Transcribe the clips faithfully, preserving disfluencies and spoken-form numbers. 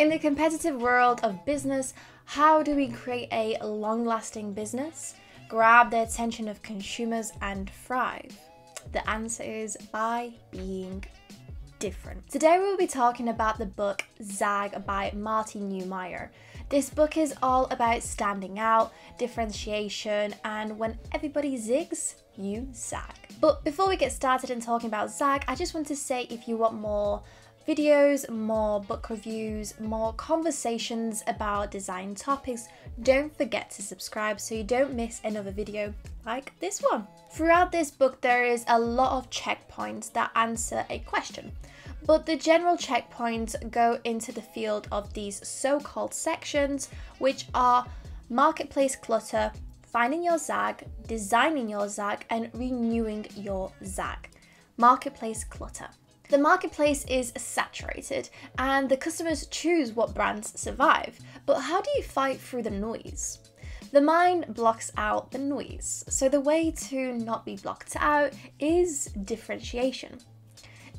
In the competitive world of business, how do we create a long-lasting business, grab the attention of consumers and thrive? The answer is by being different. Today we'll be talking about the book Zag by Marty Neumeier. This book is all about standing out, differentiation, and when everybody zigs, you zag. But before we get started in talking about Zag, I just want to say if you want more videos, more book reviews, more conversations about design topics, don't forget to subscribe so you don't miss another video like this one. Throughout this book, there is a lot of checkpoints that answer a question, but the general checkpoints go into the field of these so-called sections, which are marketplace clutter, finding your zag, designing your zag, and renewing your zag. Marketplace clutter. The marketplace is saturated and the customers choose what brands survive, but how do you fight through the noise? The mind blocks out the noise, so the way to not be blocked out is differentiation.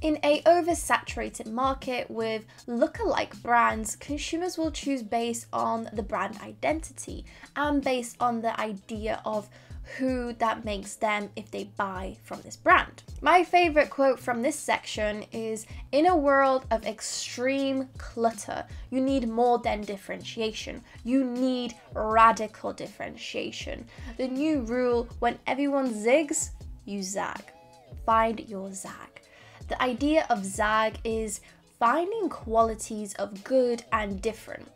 In a oversaturated market with lookalike brands, consumers will choose based on the brand identity and based on the idea of who that makes them if they buy from this brand. My favorite quote from this section is, "In a world of extreme clutter, you need more than differentiation. You need radical differentiation. The new rule, when everyone zigs, you zag. Find your zag." The idea of zag is finding qualities of good and different.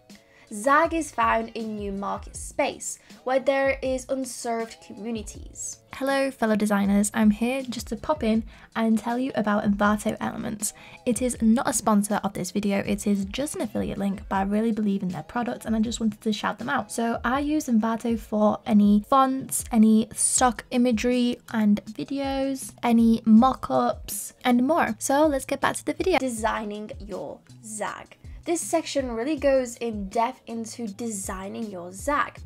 Zag is found in new market space, where there is unserved communities. Hello fellow designers, I'm here just to pop in and tell you about Envato Elements. It is not a sponsor of this video, it is just an affiliate link, but I really believe in their product and I just wanted to shout them out. So I use Envato for any fonts, any stock imagery and videos, any mock-ups and more. So let's get back to the video. Designing your zag. This section really goes in depth into designing your zag.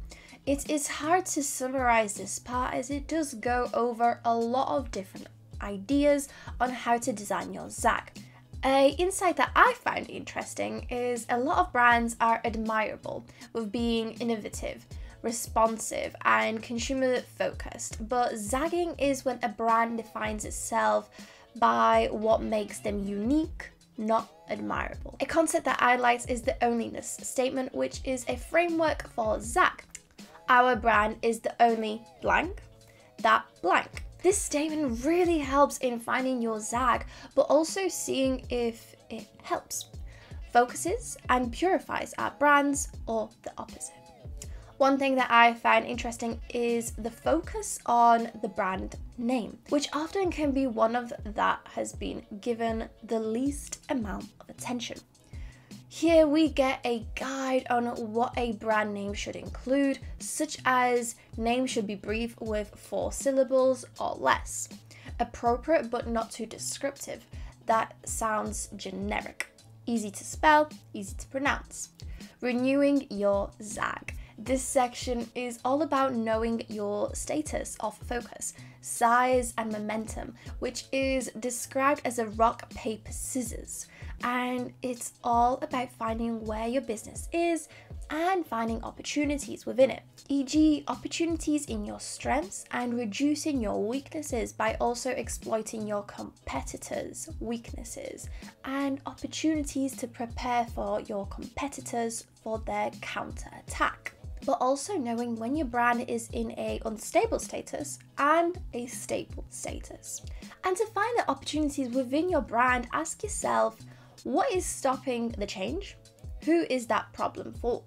It is hard to summarize this part as it does go over a lot of different ideas on how to design your zag. An insight that I find interesting is a lot of brands are admirable with being innovative, responsive and consumer focused, but zagging is when a brand defines itself by what makes them unique, not admirable. A concept that I liked is the onlyness statement, which is a framework for zag. Our brand is the only blank, that blank. This statement really helps in finding your zag, but also seeing if it helps, focuses and purifies our brands or the opposite. One thing that I find interesting is the focus on the brand name, which often can be one of that has been given the least amount of attention. Here we get a guide on what a brand name should include, such as name should be brief with four syllables or less, appropriate but not too descriptive, that sounds generic, easy to spell, easy to pronounce. Renewing your zag. This section is all about knowing your status of focus, size and momentum, which is described as a rock, paper, scissors. And it's all about finding where your business is and finding opportunities within it, for example opportunities in your strengths and reducing your weaknesses by also exploiting your competitors' weaknesses and opportunities to prepare for your competitors for their counter-attack. But also knowing when your brand is in a unstable status and a stable status. And to find the opportunities within your brand, ask yourself, what is stopping the change? Who is that problem for?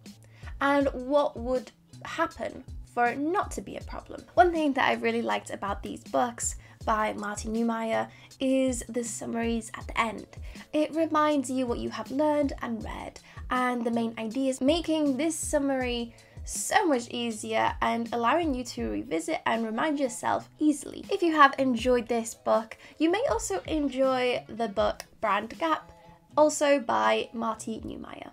And what would happen for it not to be a problem? One thing that I really liked about these books by Marty Neumeier is the summaries at the end. It reminds you what you have learned and read and the main ideas, making this summary so much easier and allowing you to revisit and remind yourself easily. If you have enjoyed this book, you may also enjoy the book Brand Gap, also by Marty Neumeier.